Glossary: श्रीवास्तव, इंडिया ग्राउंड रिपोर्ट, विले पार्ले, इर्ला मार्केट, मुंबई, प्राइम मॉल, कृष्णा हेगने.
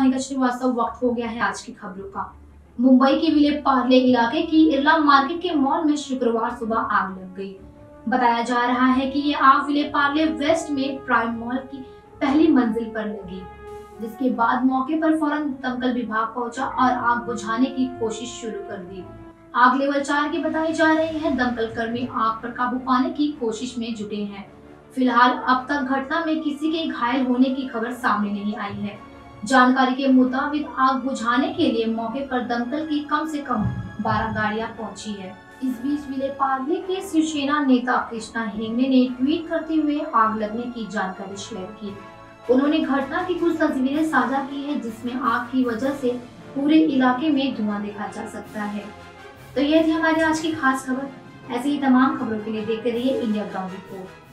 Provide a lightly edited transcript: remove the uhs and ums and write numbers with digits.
मालिका श्रीवास्तव, वक्त हो गया है आज की खबरों का। मुंबई के विले पार्ले इलाके की इर्ला मार्केट के मॉल में शुक्रवार सुबह आग लग गई। बताया जा रहा है कि ये आग विले पार्ले वेस्ट में प्राइम मॉल की पहली मंजिल पर लगी, जिसके बाद मौके पर फौरन दमकल विभाग पहुंचा और आग बुझाने की कोशिश शुरू कर दी। आग लेवल 4 की बताई जा रही है। दमकल कर्मी आग पर काबू पाने की कोशिश में जुटे हैं। फिलहाल अब तक घटना में किसी के घायल होने की खबर सामने नहीं आई है। जानकारी के मुताबिक आग बुझाने के लिए मौके पर दमकल की कम से कम 12 गाड़ियां पहुंची है। इस बीच विले पार्ले के शिवसेना नेता कृष्णा हेगने ने ट्वीट करते हुए आग लगने की जानकारी शेयर की। उन्होंने घटना की कुछ तस्वीरें साझा की है, जिसमें आग की वजह से पूरे इलाके में धुआं देखा जा सकता है। तो यह थी हमारी आज की खास खबर। ऐसे ही तमाम खबरों के लिए देखते रहिए इंडिया ग्राउंड रिपोर्ट।